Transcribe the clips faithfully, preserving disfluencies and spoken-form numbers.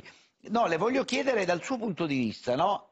argomenti. No, le voglio chiedere dal suo punto di vista, no?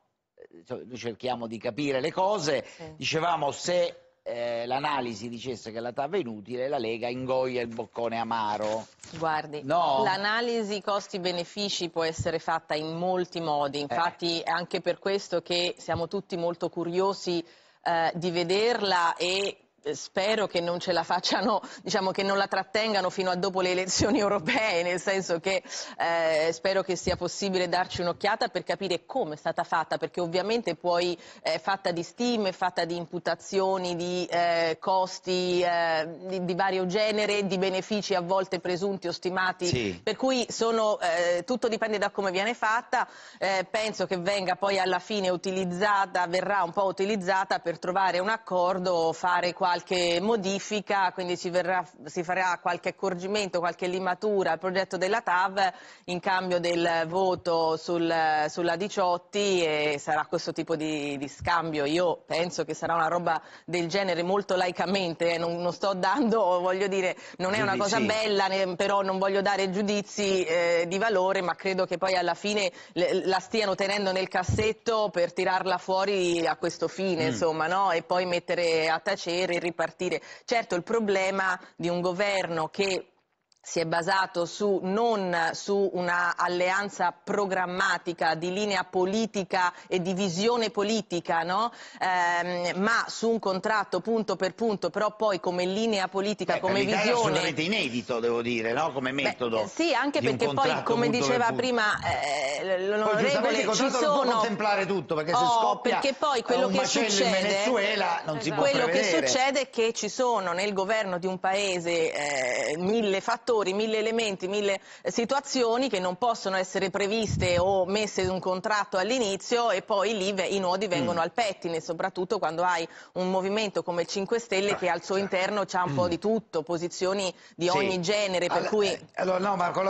Noi cerchiamo di capire le cose, sì. Dicevamo, se eh, l'analisi dicesse che la T A V è inutile, la Lega ingoia il boccone amaro. Guardi, no? L'analisi costi-benefici può essere fatta in molti modi, infatti eh. è anche per questo che siamo tutti molto curiosi eh, di vederla e... spero che non ce la facciano, diciamo che non la trattengano fino a dopo le elezioni europee, nel senso che eh, spero che sia possibile darci un'occhiata per capire come è stata fatta, perché ovviamente poi è eh, fatta di stime, fatta di imputazioni, di eh, costi eh, di, di vario genere, di benefici a volte presunti o stimati, sì. Per cui sono, eh, tutto dipende da come viene fatta, eh, penso che venga poi alla fine utilizzata, verrà un po' utilizzata per trovare un accordo, fare qua qualche modifica, quindi ci verrà, si farà qualche accorgimento, qualche limatura al progetto della T A V in cambio del voto sul, sulla Diciotti, e sarà questo tipo di, di scambio. Io penso che sarà una roba del genere, molto laicamente, eh, non, non sto dando, voglio dire, non è una cosa bella, né, però non voglio dare giudizi eh, di valore, ma credo che poi alla fine le, la stiano tenendo nel cassetto per tirarla fuori a questo fine, mm. insomma, no? E poi mettere a tacere, ripartire. Certo, il problema di un governo che si è basato su, non su una alleanza programmatica di linea politica e di visione politica, no? ehm, ma su un contratto punto per punto, però poi come linea politica, beh, come visione, è assolutamente inedito, devo dire, no? Come metodo. Beh, sì, anche perché poi, come diceva prima eh, l'onorevole, ci sono non contemplare tutto, perché se oh, scoppia perché poi quello un che succede in Venezuela non esatto. si può quello prevedere. Che succede è che ci sono nel governo di un paese eh, mille fattori, mille elementi, mille situazioni che non possono essere previste o messe in un contratto all'inizio, e poi lì i nodi vengono mm. al pettine, soprattutto quando hai un movimento come il cinque Stelle ah, che al suo certo. interno c'ha un mm. po' di tutto, posizioni di sì. ogni genere, per allora, cui... Allora, no, Marco,